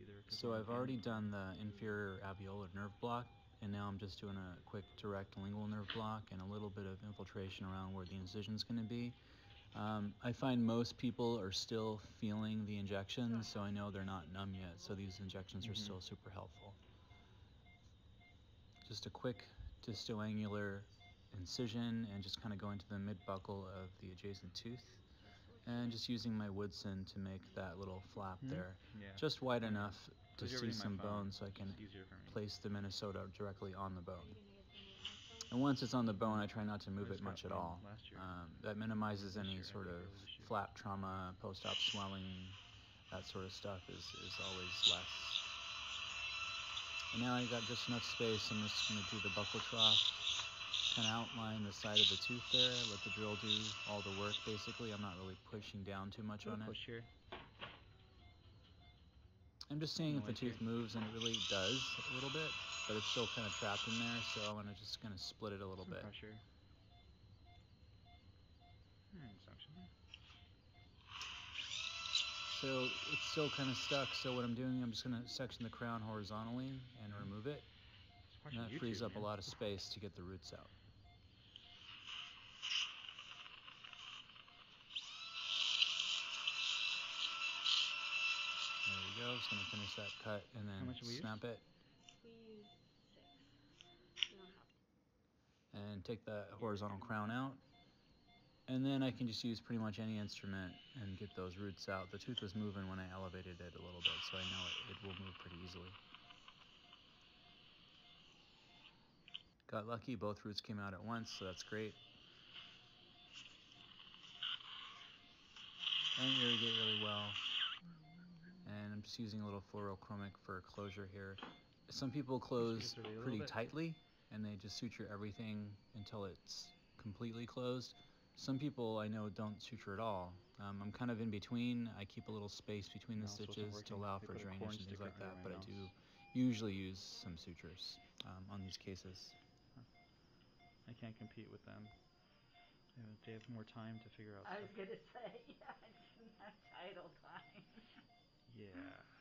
either. So I've already done the inferior alveolar nerve block, and now I'm just doing a quick direct lingual nerve block and a little bit of infiltration around where the incision is going to be. I find most people are still feeling the injections, so I know they're not numb yet, so these injections are still super helpful. Just a quick distoangular incision and just kind of go into the mid-buckle of the adjacent tooth, and just using my Woodson to make that little flap there, just wide enough to see some bone so I can place the Minnesota directly on the bone. And once it's on the bone, I try not to move it much at all. That minimizes any sort of flap trauma, post-op swelling, that sort of stuff is always less. And now I've got just enough space, I'm just going to do the buckle trough. Kind of outline the side of the tooth there, let the drill do all the work basically. I'm not really pushing down too much on it. Here. I'm just seeing if the tooth moves, and it really does a little bit, but it's still kind of trapped in there, so I'm just going to split it a little bit. Pressure. So it's still kind of stuck, so what I'm doing, I'm just going to section the crown horizontally and remove it. And that frees up a lot of space to get the roots out. There we go. Just going to finish that cut and then snap it. We use 6. And take that horizontal crown out. And then I can just use pretty much any instrument and get those roots out. The tooth was moving when I elevated it a little bit, so I know it will move pretty easily. Got lucky, both roots came out at once, so that's great. And irrigate really well. And I'm just using a little fluorochromic for closure here. Some people close pretty tightly, and they just suture everything until it's completely closed. Some people I know don't suture at all. I'm kind of in between. I keep a little space between the stitches to allow for drainage and things like that, but I do usually use some sutures on these cases. I can't compete with them. They have more time to figure out stuff. I was going to say, yeah, I didn't have idle time. Yeah.